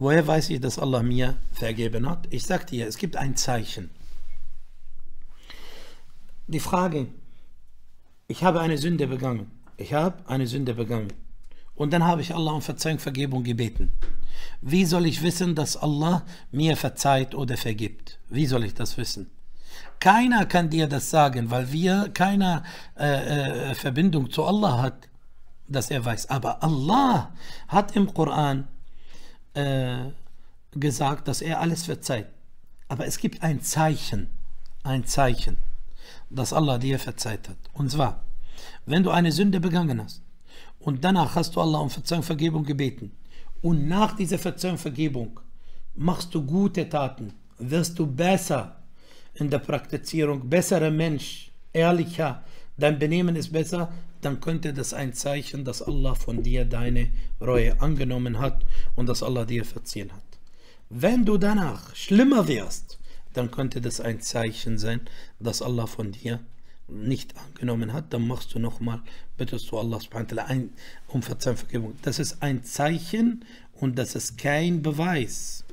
Woher weiß ich, dass Allah mir vergeben hat? Ich sagte ihr, es gibt ein Zeichen. Die Frage, ich habe eine Sünde begangen. Ich habe eine Sünde begangen. Und dann habe ich Allah um Verzeihung, Vergebung gebeten. Wie soll ich wissen, dass Allah mir verzeiht oder vergibt? Wie soll ich das wissen? Keiner kann dir das sagen, weil wir keine Verbindung zu Allah hat, dass er weiß. Aber Allah hat im Koran gesagt, dass er alles verzeiht. Aber es gibt ein Zeichen, dass Allah dir verzeiht hat. Und zwar, wenn du eine Sünde begangen hast, und danach hast du Allah um Verzeihung, Vergebung gebeten. Und nach dieser Verzeihung, Vergebung machst du gute Taten, wirst du besser in der Praktizierung, besserer Mensch, ehrlicher, dein Benehmen ist besser, dann könnte das ein Zeichen, dass Allah von dir deine Reue angenommen hat und dass Allah dir verziehen hat. Wenn du danach schlimmer wirst, dann könnte das ein Zeichen sein, dass Allah von dir nicht angenommen hat, dann machst du nochmal, bittest du Allah subhanahu wa ta'ala um Verzeihung, Vergebung. Das ist ein Zeichen und das ist kein Beweis.